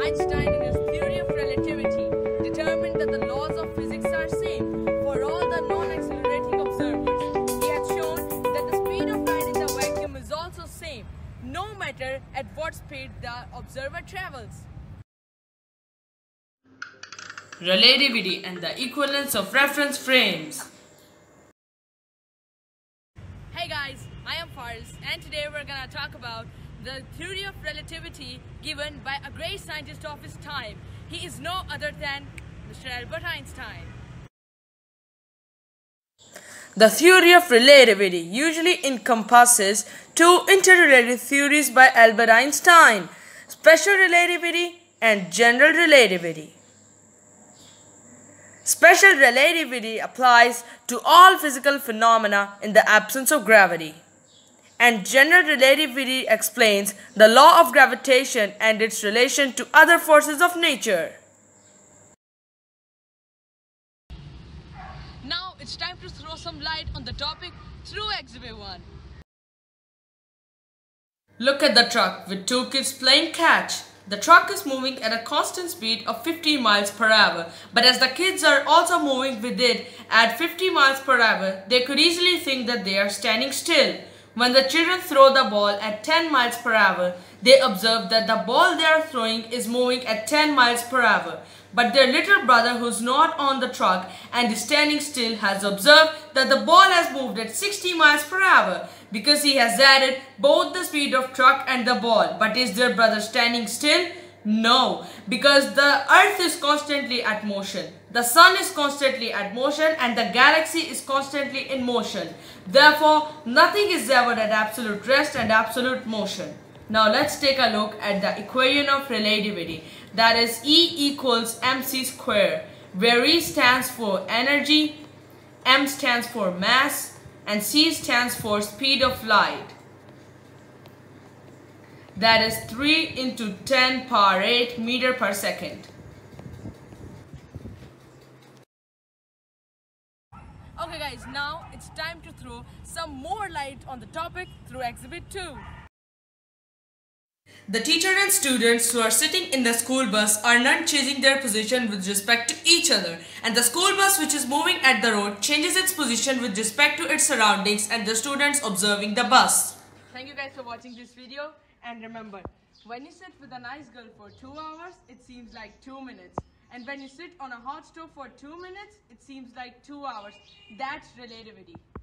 Einstein, in his theory of relativity, determined that the laws of physics are same for all the non-accelerating observers. He had shown that the speed of light in the vacuum is also same, no matter at what speed the observer travels. Relativity and the equivalence of reference frames. Hey guys, I am Faris, and today we're gonna talk about the theory of relativity given by a great scientist of his time. He is no other than Mr. Albert Einstein. The theory of relativity usually encompasses two interrelated theories by Albert Einstein: special relativity and general relativity. Special relativity applies to all physical phenomena in the absence of gravity, and general relativity explains the law of gravitation and its relation to other forces of nature. Now it's time to throw some light on the topic through Exhibit 1. Look at the truck with two kids playing catch. The truck is moving at a constant speed of 50 miles per hour, but as the kids are also moving with it at 50 miles per hour, they could easily think that they are standing still. When the children throw the ball at 10 miles per hour, they observe that the ball they are throwing is moving at 10 miles per hour. But their little brother, who's not on the truck and is standing still, has observed that the ball has moved at 60 miles per hour because he has added both the speed of truck and the ball. But is their brother standing still? No, because the earth is constantly at motion. The sun is constantly at motion and the galaxy is constantly in motion. Therefore, nothing is ever at absolute rest and absolute motion. Now let's take a look at the equation of relativity, that is E = mc squared, where E stands for energy, M stands for mass, and c stands for speed of light. That is 3×10⁸ meter per second. Okay guys, now it's time to throw some more light on the topic through Exhibit 2. The teacher and students who are sitting in the school bus are not changing their position with respect to each other, and the school bus, which is moving at the road, changes its position with respect to its surroundings and the students observing the bus. Thank you guys for watching this video, and remember, when you sit with a nice girl for 2 hours, it seems like 2 minutes. And when you sit on a hot stove for 2 minutes, it seems like 2 hours. That's relativity.